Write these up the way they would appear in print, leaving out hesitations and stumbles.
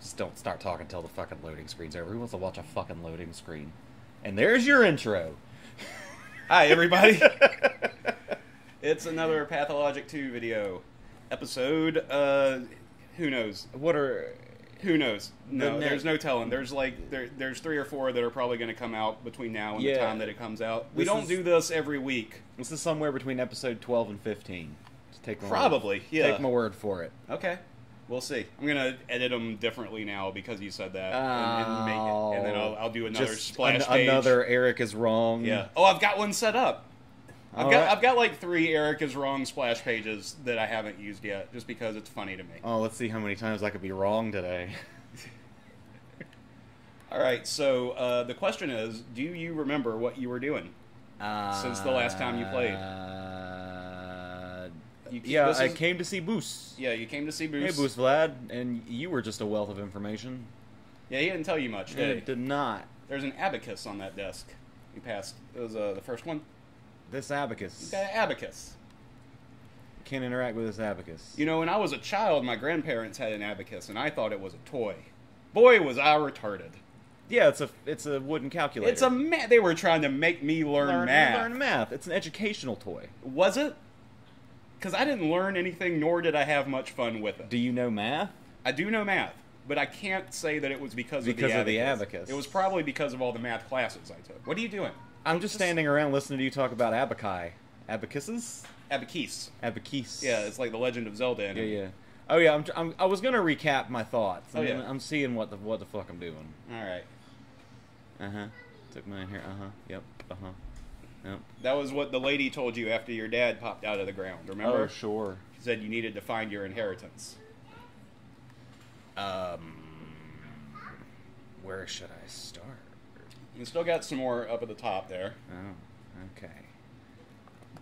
Just don't start talking until the fucking loading screen's over. Who wants to watch a fucking loading screen? And there's your intro. Hi, everybody. It's another Pathologic 2 video episode. Who knows? What are... Who knows? No, there's no telling. There's like there's 3 or 4 that are probably going to come out between now and the time that it comes out. We don't do this every week. This is somewhere between episode 12 and 15. Just take my word. Take my word for it. Okay, we'll see. I'm gonna edit them differently now because you said that, and make it, and then I'll do another splash page. Another Eric is wrong. Yeah. Oh, I've got one set up. I've got like 3 Eric is wrong splash pages that I haven't used yet, just because it's funny to me. Oh, let's see how many times I could be wrong today. Alright, so the question is, do you remember what you were doing since the last time you played? I came to see Boos. Yeah, you came to see Boos. Hey, Boos Vlad, and you were just a wealth of information. Yeah, he didn't tell you much, did he? He did not. There's an abacus on that desk. You passed. It was the first one. This abacus. You got an abacus. Can't interact with this abacus. You know, when I was a child, my grandparents had an abacus, and I thought it was a toy. Boy, was I retarded. Yeah, it's a wooden calculator. It's a They were trying to make me learn math. Learn math. It's an educational toy. Was it? Because I didn't learn anything, nor did I have much fun with it. Do you know math? I do know math, but I can't say that it was because of the abacus. It was probably because of all the math classes I took. What are you doing? I'm just standing around listening to you talk about abaci. Abacuses? Abacis. Abacis. Yeah, it's like the Legend of Zelda. Yeah. Oh yeah, I was gonna recap my thoughts. I'm seeing what the fuck I'm doing. All right. Took mine here. Yep. Yep. That was what the lady told you after your dad popped out of the ground. Remember? Oh sure. She said you needed to find your inheritance. Where should I start? You still got some more up at the top there. Oh, okay.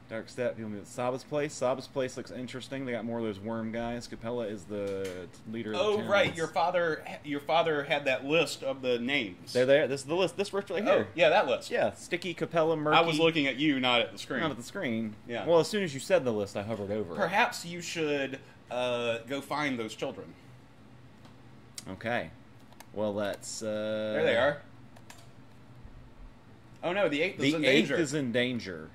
Dark Step, you'll meet Saba's Place. Saba's Place looks interesting. They got more of those worm guys. Capella is the leader of the town. Oh, right. Your father had that list of the names. They're there. This is the list. This list right here. Oh, yeah, that list. Yeah, Sticky, Capella, Murky. I was looking at you, not at the screen. Not at the screen. Yeah. Well, as soon as you said the list, I hovered over. Perhaps you should go find those children. Okay. Well, that's... there they are. Oh no, the eighth is in danger. The eighth is in danger.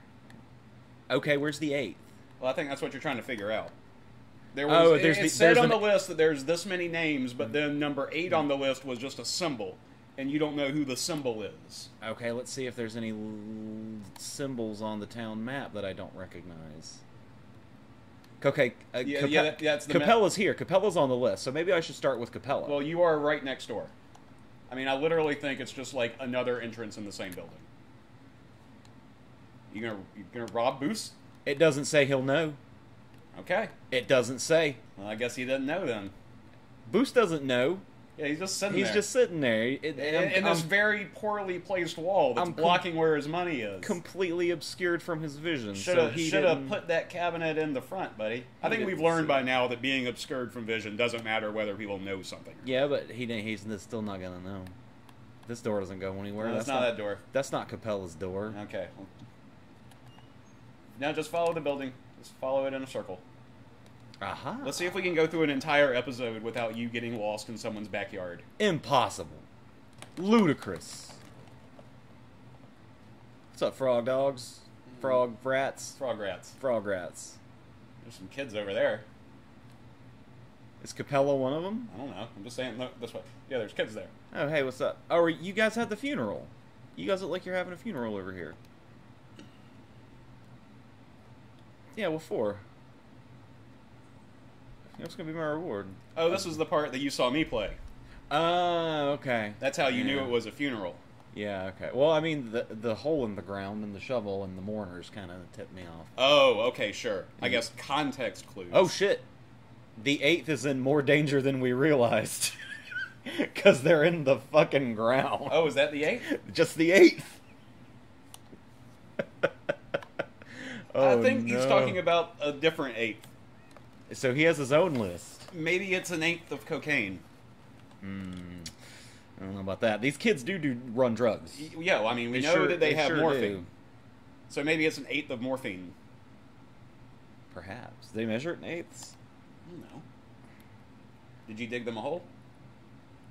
Okay, where's the eighth? Well, I think that's what you're trying to figure out. It said on the list that there's this many names, but then number 8 on the list was just a symbol, and you don't know who the symbol is. Okay, let's see if there's any symbols on the town map that I don't recognize. Okay, Capella's here. Capella's on the list, so maybe I should start with Capella. Well, you are right next door. I mean, I literally think it's just like another entrance in the same building. You gonna rob Boos? It doesn't say he'll know. Okay. It doesn't say. Well, I guess he doesn't know then. Boos doesn't know. Yeah, he's just sitting there. He's just sitting there. In this very poorly placed wall that's blocking where his money is. Completely obscured from his vision. Should have put that cabinet in the front, buddy. I think we've learned by now that being obscured from vision doesn't matter whether people know something. Yeah, but he's still not going to know. This door doesn't go anywhere. No, that's not that door. That's not Capella's door. Okay. Now just follow the building. Just follow it in a circle. Uh-huh. Let's see if we can go through an entire episode without you getting lost in someone's backyard. Impossible. Ludicrous. What's up, frog dogs? Frog rats? Frog rats. Frog rats. There's some kids over there. Is Capella one of them? I don't know. I'm just saying, look, this way. Yeah, there's kids there. Oh, hey, what's up? Oh, you guys had the funeral. You guys look like you're having a funeral over here. Yeah, well, 4. That's going to be my reward. Oh, this was the part that you saw me play. Oh, okay. That's how you knew it was a funeral. Yeah, okay. Well, I mean, the hole in the ground and the shovel and the mourners kind of tipped me off. Oh, okay, sure. Yeah. I guess context clues. Oh, shit. The 8th is in more danger than we realized. Because they're in the fucking ground. Oh, is that the 8th? Just the 8th. Oh, I think he's talking about a different 8th. So he has his own list. Maybe it's an 8th of cocaine. I don't know about that. These kids do run drugs. Yeah, well, I mean, we know that they have morphine. Do. So maybe it's an 8th of morphine. Perhaps. They measure it in eighths? I don't know. Did you dig them a hole?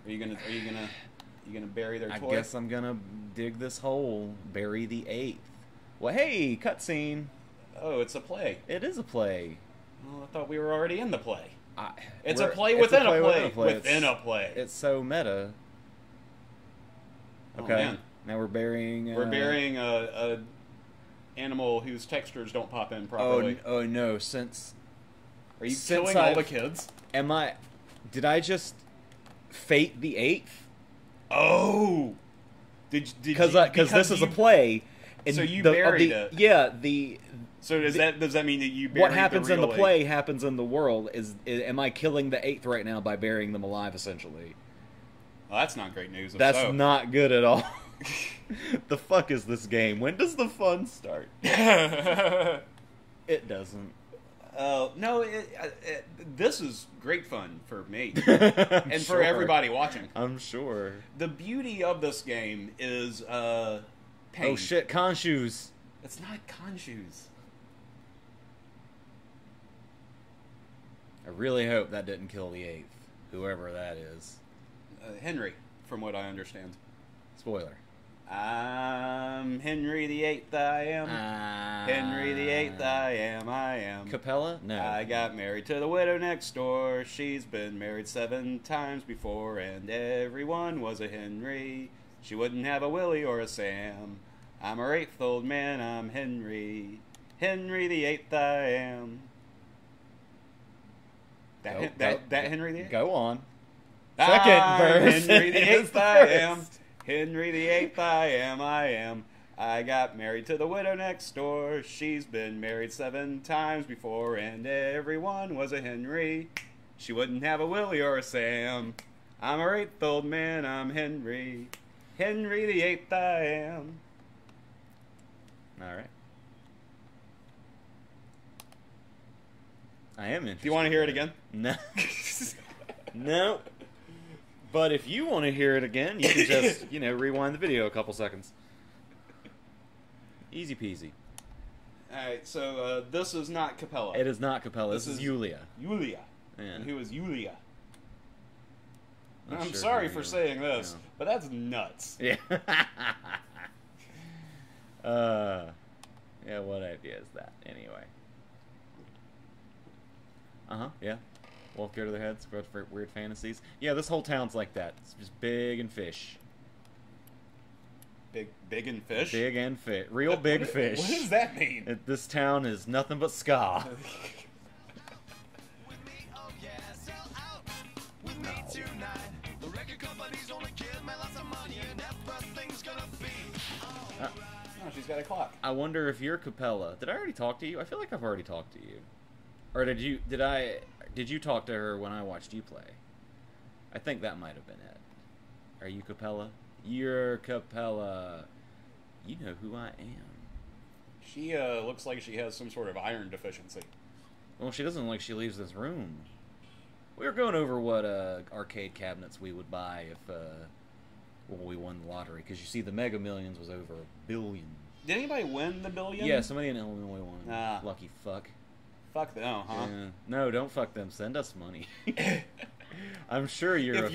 Are you gonna bury their toy? I guess I'm gonna dig this hole, bury the eighth. Well, hey, cutscene. Oh, it's a play. It is a play. Well, I thought we were already in the play. It's a play within a play. Within a play. It's so meta. Okay. Oh, man. Now we're burying. We're burying a animal whose textures don't pop in properly. Oh, oh no! Since are you since killing all the kids? Am I? Did I just fate the eighth? Oh, because this is a play. And so you buried it. Yeah. So does that mean that you buried what happens in the play happens in the world? Am I killing the eighth right now by burying them alive essentially? Well, that's not great news. That's not good at all. The fuck is this game? When does the fun start? It doesn't. No, this is great fun for me and for everybody watching. I'm sure. The beauty of this game is pain. Oh shit, Khonshu's. It's not Khonshu's. I really hope that didn't kill the eighth, whoever that is. Henry, from what I understand. Spoiler. I'm Henry the Eighth, I am. Henry the Eighth, I am, I am. Capella? No. I got married to the widow next door. She's been married 7 times before, and everyone was a Henry. She wouldn't have a Willie or a Sam. I'm her 8th old man, I'm Henry. Henry the Eighth, I am. That Henry the Eighth? Go on. Second verse. Henry the Eighth, I am. Henry the Eighth, I am, I am. I got married to the widow next door. She's been married 7 times before, and everyone was a Henry. She wouldn't have a Willie or a Sam. I'm her 8th old man, I'm Henry. Henry the Eighth, I am. Alright. I am interested. Do you want to hear it again? No. No. But if you want to hear it again, you can just, you know, rewind the video a couple seconds. Easy peasy. Alright, so this is not Capella. It is not Capella. This is Yulia. Yulia. Yeah. And who is Yulia? I'm sure sorry for saying this, but that's nuts. Yeah. Yeah, what idea is that? Anyway. Uh-huh, yeah. Wolf go to their heads, growth for weird fantasies. Yeah, this whole town's like that. It's just big and fish. Big and fish? Big and fish. Real big fish. What does that mean? This town is nothing but ska. Oh, she's got a clock. I wonder if you're Capella. Did I already talk to you? I feel like I've already talked to you. Or did you talk to her when I watched you play? I think that might have been it. Are you Capella? You're Capella. You know who I am. She looks like she has some sort of iron deficiency. Well, she doesn't look like she leaves this room. We were going over what arcade cabinets we would buy if well, we won the lottery. Because you see, the Mega Millions was over $1 billion. Did anybody win the $1 billion? Yeah, somebody in Illinois won. Ah. Lucky fuck. Fuck them, huh? Yeah. No, don't fuck them. Send us money. I'm sure if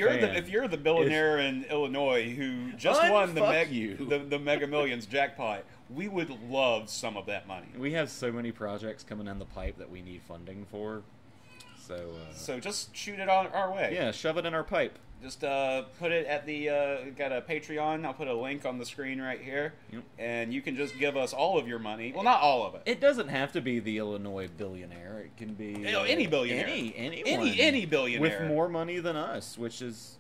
you're the billionaire in Illinois who just won the Mega Millions jackpot, we would love some of that money. We have so many projects coming down the pipe that we need funding for. So so just shoot it on our way. Yeah, shove it in our pipe. Just put it at the got a Patreon. I'll put a link on the screen right here, yep. And you can just give us all of your money. Well, not all of it. It doesn't have to be the Illinois billionaire. It can be any billionaire, any billionaire with more money than us, which is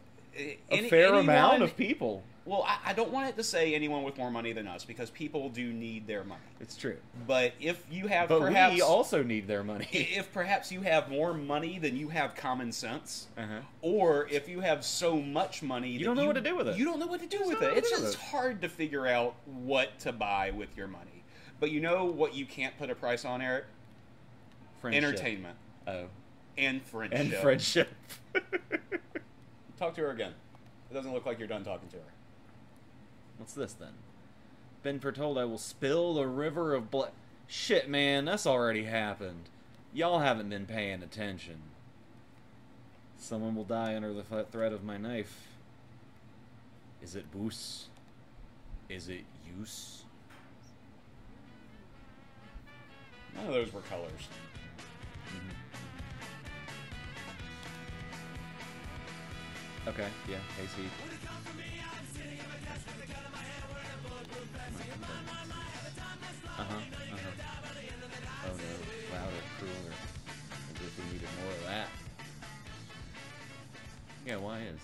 a fair amount of people. Well, I don't want it to say anyone with more money than us because people do need their money. It's true. But if you have, perhaps we also need their money. If perhaps you have more money than you have common sense, or if you have so much money, you don't know what to do with it. You don't know what to do with it. It's just hard to figure out what to buy with your money. But you know what you can't put a price on, Eric? Friendship. Entertainment. Oh. And friendship. And friendship. Talk to her again. It doesn't look like you're done talking to her. What's this, then? Been foretold I will spill the river of blood. Shit, man, that's already happened. Y'all haven't been paying attention. Someone will die under the threat of my knife. Is it boost? Is it use? None of those were colors. Mm-hmm. Okay, yeah, Casey. Oh no, louder, crueler. As if we needed more of that. Yeah, why is?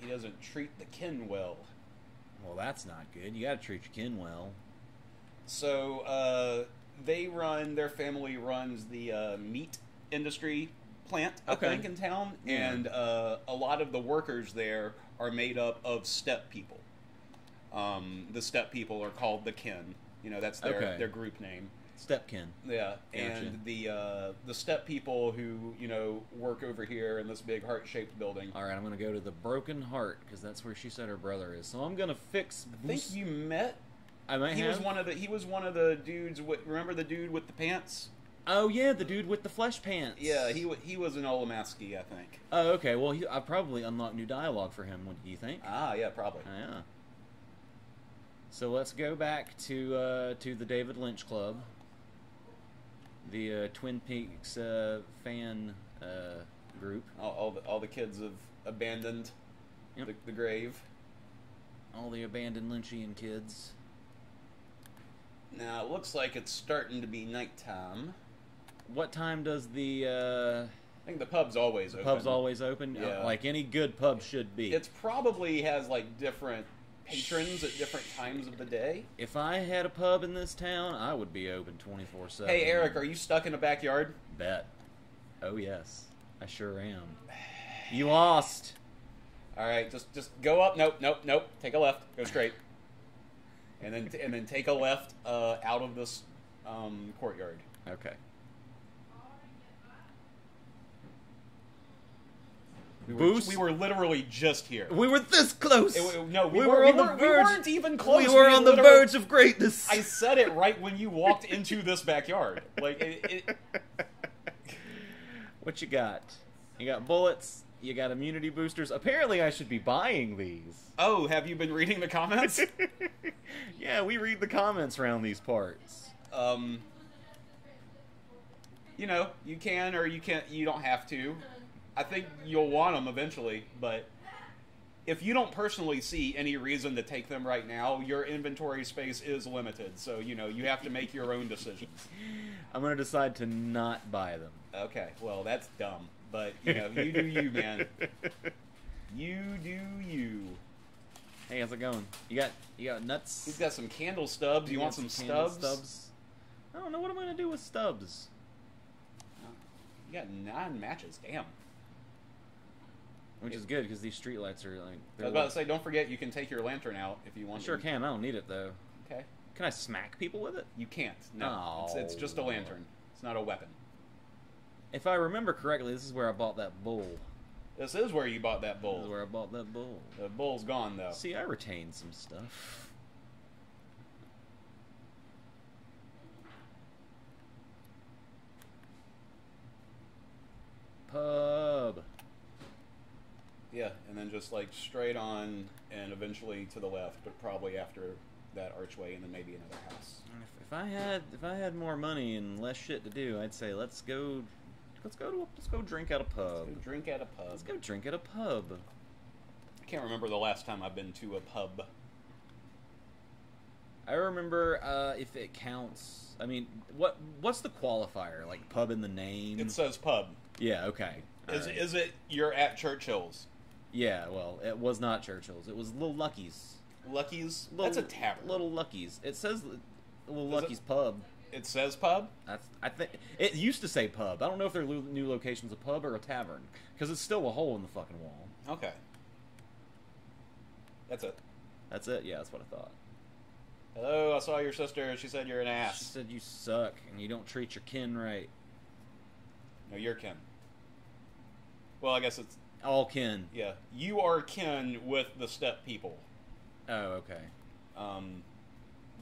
He doesn't treat the kin well. Well, that's not good. You gotta treat your kin well. So, their family runs the meat industry plant, I think, in town, and a lot of the workers there are made up of steppe people. The steppe people are called the kin. You know, that's their group name. Steppe kin. Yeah, and the steppe people who, you know, work over here in this big heart-shaped building. All right, I'm going to go to the Broken Heart, because that's where she said her brother is. So I'm going to fix... I think you met... I might have. He was one of the dudes. Remember the dude with the pants? Oh yeah, the dude with the flesh pants. Yeah, he was an Olamaski, I think. Oh okay, well I probably unlocked new dialogue for him. What do you think? Ah yeah, probably. Yeah. So let's go back to the David Lynch Club, the Twin Peaks fan group. All the kids have abandoned the grave. All the abandoned Lynchian kids. Now, it looks like it's starting to be nighttime. What time does the... I think the pub's always open. Pub's always open? Yeah. Like any good pub should be. It probably has, like, different patrons at different times of the day. If I had a pub in this town, I would be open 24/7. Hey, Eric, are you stuck in the backyard? Bet. Oh, yes. I sure am. You lost. All right, just go up. Nope. Take a left. Go straight. And then take a left out of this courtyard. Okay. We were literally just here. We were this close. We weren't even close. We were on the verge of greatness. I said it right when you walked into this backyard. Like What you got? You got bullets. You got immunity boosters. Apparently, I should be buying these. Oh, have you been reading the comments? Yeah, we read the comments around these parts. You know, you can or you can't. You don't have to. I think you'll want them eventually, but if you don't personally see any reason to take them right now, your inventory space is limited. So, you know, you have to make your own decisions. I'm going to decide to not buy them. Okay, well, that's dumb. But, you know, you do you, man. You do you. Hey, how's it going? You got nuts? He's got some candle stubs. You want some stubs? I don't know. What am I going to do with stubs? You got 9 matches. Damn. Which is good, because these streetlights are like... I was about to say, don't forget, you can take your lantern out if you want to. Sure can. I don't need it, though. Okay. Can I smack people with it? You can't. No. It's just a lantern. It's not a weapon. If I remember correctly, this is where I bought that bull. This is where you bought that bull. This is where I bought that bull. The bull's gone, though. See, I retained some stuff. Pub. Yeah, and then just, like, straight on and eventually to the left, but probably after that archway and then maybe another house. If I had more money and less shit to do, I'd say let's go drink at a pub. Let's go drink at a pub. Let's go drink at a pub. I can't remember the last time I've been to a pub. I remember if it counts. I mean, what's the qualifier? Like pub in the name? It says pub. Yeah. Okay. Is it? You're at Churchill's. Yeah. Well, it was not Churchill's. It was Little Lucky's. Lucky's. That's a tavern. Little Lucky's. It says Little Lucky's pub. It says pub? I think it used to say pub. I don't know if their new location's a pub or a tavern, because it's still a hole in the fucking wall. Okay. That's it. That's it? Yeah, that's what I thought. Hello, I saw your sister, and she said you're an ass. She said you suck, and you don't treat your kin right. No, you're kin. Well, I guess it's... all kin. Yeah. You are kin with the steppe people. Oh, okay.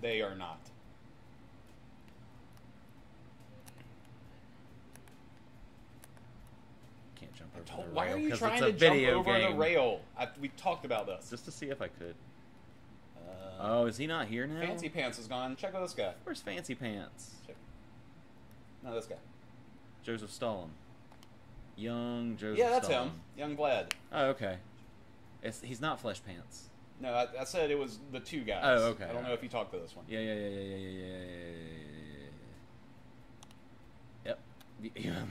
They are not. can't jump over the rail. Why are you trying to jump over the rail? We talked about this. Just to see if I could. Oh, is he not here now? Fancy Pants is gone. Check with this guy. Where's Fancy Pants? Check. No, this guy. Joseph Stalin. Young Joseph Stalin. Yeah, that's Stalin. Him. Young Vlad. Oh, okay. It's, he's not Flesh Pants. No, I said it was the two guys. Oh, okay. I don't know if you talked to this one. Yeah. Yep.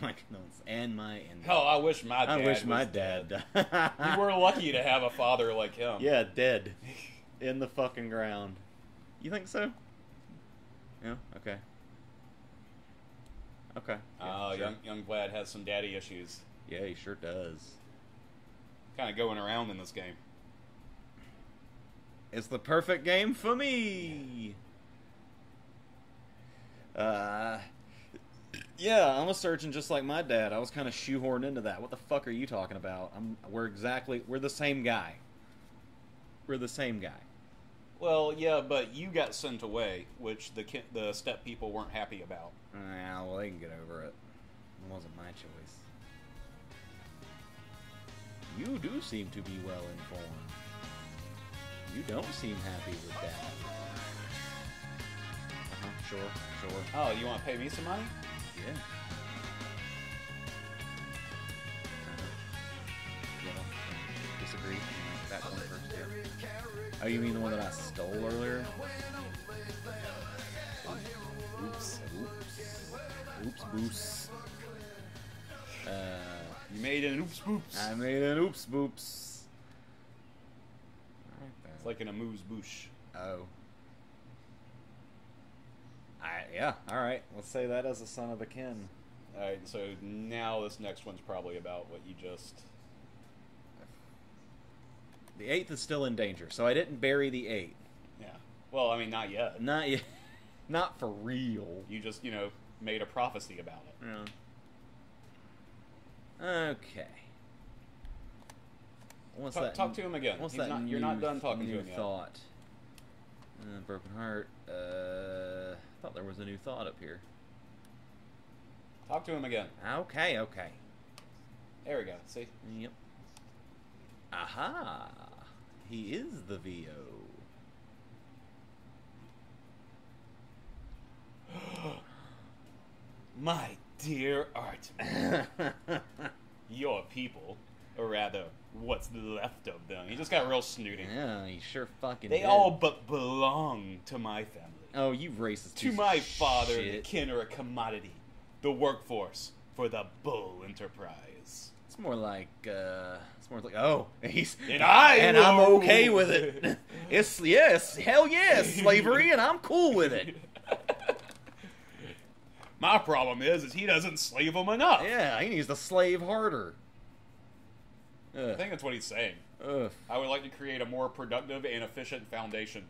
My condolences. And my... Hell, I wish my dad was dead. You were lucky to have a father like him. Yeah, dead. In the fucking ground. You think so? Yeah, okay. Okay. Oh, yeah, sure. young Vlad has some daddy issues. Yeah, he sure does. Kind of going around in this game. It's the perfect game for me. Yeah, I'm a surgeon just like my dad. I was kind of shoehorned into that. What the fuck are you talking about? We're the same guy. We're the same guy. Well, yeah, but you got sent away, which the step people weren't happy about. Yeah, well, they can get over it. It wasn't my choice. You do seem to be well informed. You don't seem happy with that. Uh-huh, sure, sure. Oh, you want to pay me some money? Yeah. Yeah, disagree. That one first, yeah. Oh, you mean the one that I stole earlier? Oops. Oops, boops. You made an oops, boops. I made an oops, boops. It's like an amuse-bouche. Oh. Yeah, alright. Let's say that as a son of a kin. Alright, so now this next one's probably about what you just... The Eighth is still in danger, so I didn't bury the Eighth. Yeah. Well, I mean, not yet. Not yet. Not for real. You just, you know, made a prophecy about it. Yeah. Okay. Talk to him again. You're not done talking to him yet. Thought. Broken heart. I thought there was a new thought up here. Talk to him again. Okay, okay. There we go. See? Yep. Aha! He is the VO. My dear Artemis. Your people, or rather... what's left of them. He just got real snooty. Yeah, he sure fucking did. They all but belong to my family. Oh, you racist. To my father, the kin are a commodity. The workforce for the bull enterprise. It's more like, oh, he's... And I'm okay with it. It's, yes, hell yes, slavery, and I'm cool with it. My problem is he doesn't slave them enough. Yeah, he needs to slave harder. I think that's what he's saying. I would like to create a more productive and efficient foundation.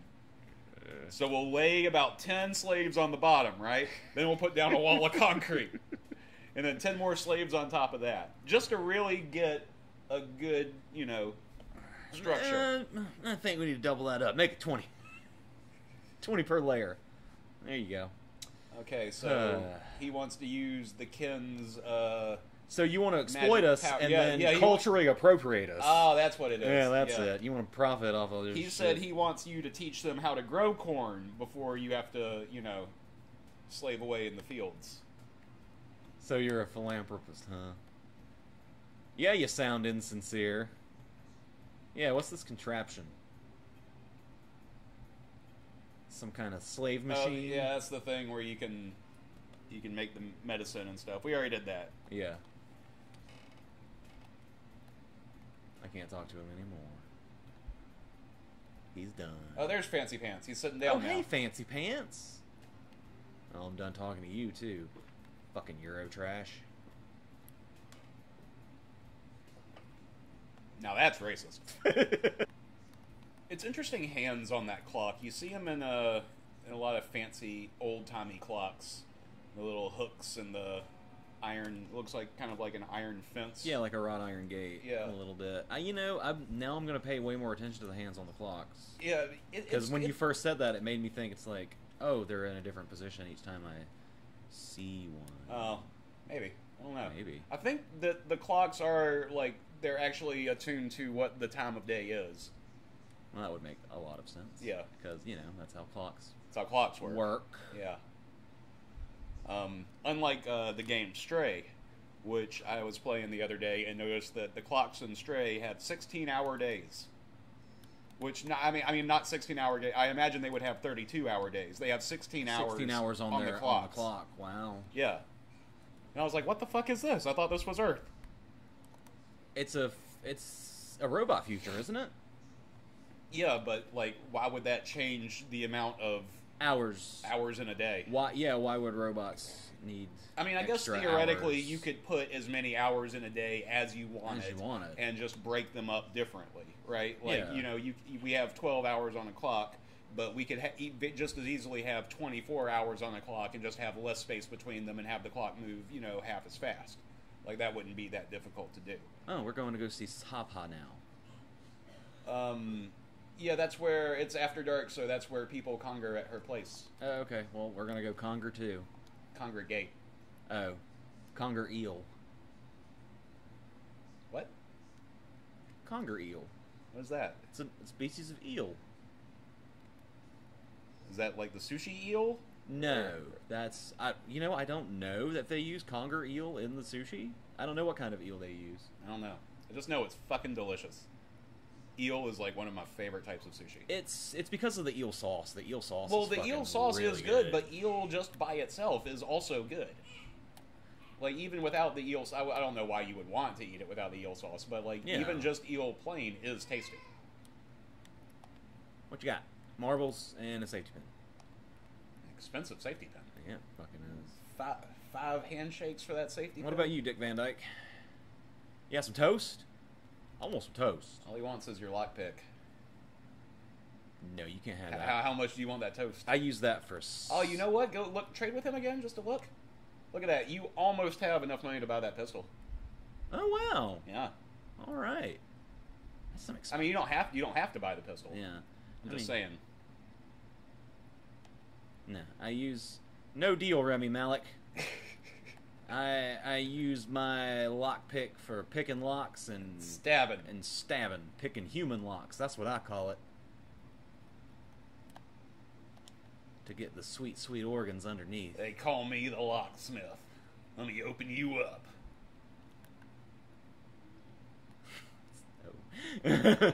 So we'll lay about 10 slaves on the bottom, right? Then we'll put down a wall of concrete. And then 10 more slaves on top of that. Just to really get a good, you know, structure. I think we need to double that up. Make it 20. 20 per layer. There you go. Okay, so he wants to use the kin's... So you want to exploit us and then culturally appropriate us. Oh, that's what it is. Yeah, that's it. You want to profit off of this shit. He said he wants you to teach them how to grow corn before you have to, you know, slave away in the fields. So you're a philanthropist, huh? Yeah, you sound insincere. Yeah, what's this contraption? Some kind of slave machine? Oh, yeah, that's the thing where you can make the medicine and stuff. We already did that. Yeah. I can't talk to him anymore. He's done. Oh, there's Fancy Pants. He's sitting down now. Hey, Fancy Pants. Oh, I'm done talking to you, too. Fucking Euro trash. Now that's racist. It's interesting hands on that clock. You see them in a lot of fancy old-timey clocks. The little hooks and the... iron looks like kind of like an iron fence. Yeah, like a wrought iron gate. Yeah, a little bit. You know, now I'm gonna pay way more attention to the hands on the clocks. Yeah, because when you first said that, it made me think it's like, oh, they're in a different position each time I see one. Oh, maybe. I don't know. Maybe. I think that the clocks are, like, they're actually attuned to what the time of day is. Well, that would make a lot of sense. Yeah. Because, you know, that's how clocks... That's how clocks work. Yeah. Unlike the game Stray, which I was playing the other day and noticed that the clocks in Stray had 16-hour days. Which, not, I mean, not 16-hour days. I imagine they would have 32-hour days. They have 16 hours on their, the clocks. On the clock. Wow. Yeah. And I was like, what the fuck is this? I thought this was Earth. It's a robot future, isn't it? Yeah, but, like, why would that change the amount of... Hours in a day. Why? Yeah, why would robots need I mean, I guess theoretically hours? You could put as many hours in a day as you wanted. And just break them up differently, right? Like, yeah. You know, we have 12 hours on a clock, but we could just as easily have 24 hours on a clock and just have less space between them and have the clock move, you know, half as fast. Like, that wouldn't be that difficult to do. Oh, we're going to go see Sop-Ha now. Yeah, that's where it's after dark, so that's where people conger at her place. Oh, okay. Well, we're going to go conger, too. Congregate. Oh. Conger eel. What? Conger eel. What is that? It's a species of eel. Is that like the sushi eel? No. That's... you know, I don't know that they use conger eel in the sushi. I don't know what kind of eel they use. I don't know. I just know it's fucking delicious. Eel is like one of my favorite types of sushi. It's because of the eel sauce. The eel sauce. Well, the eel sauce is good, but eel just by itself is also good. Like even without the eel, I don't know why you would want to eat it without the eel sauce, but like even just eel plain is tasty. What you got? Marbles and a safety pin. Expensive safety pin. Yeah, it fucking is. Five handshakes for that safety pin. What about you, Dick Van Dyke? You got some toast? I want some toast. All he wants is your lockpick. No, you can't have that. How much do you want that toast? I use that for... Oh, you know what? Go look. Trade with him again just to look. Look at that. You almost have enough money to buy that pistol. Oh, wow. Yeah. All right. That's some expensive. I mean, you don't have to buy the pistol. Yeah. I'm just saying. No, I use... No deal, Remy Malek. I use my lockpick for picking locks and... Stabbing. And stabbing. Picking human locks. That's what I call it. To get the sweet, sweet organs underneath. They call me the locksmith. Let me open you up. I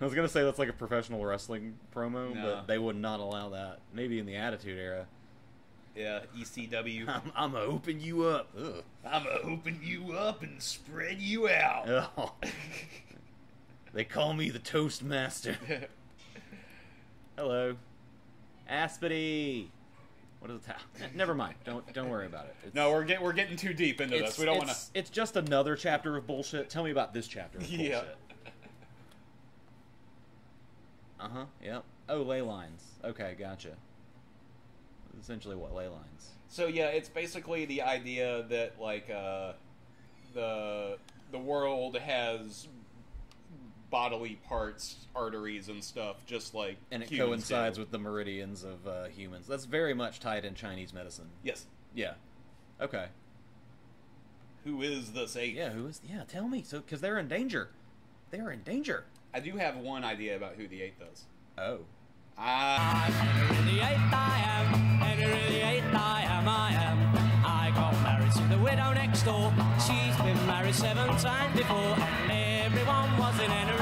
was going to say that's like a professional wrestling promo, but they would not allow that. Maybe in the Attitude Era. Yeah, ECW. I'm gonna open you up. Ugh. I'm gonna open you up and spread you out. Oh. They call me the Toastmaster. Hello, Aspity. What is the title? Never mind. Don't worry about it. It's, no, we're getting too deep into this. We don't want to. It's just another chapter of bullshit. Tell me about this chapter of bullshit. Yeah. Yep. Oh, ley lines. Okay, gotcha. Essentially what ley lines. So yeah, it's basically the idea that like the world has bodily parts, arteries and stuff, just like and it coincides with the meridians of humans. That's very much tied in Chinese medicine. Yes. Yeah. Okay. Who is this eighth? Yeah. Who is? Yeah. Tell me. So because they're in danger. They're in danger. I do have one idea about who the eighth is. Oh. I'm Henry the Eighth, I am. Henry the Eighth, I am, I am. I got married to the widow next door. She's been married 7 times before, and everyone was in Henry.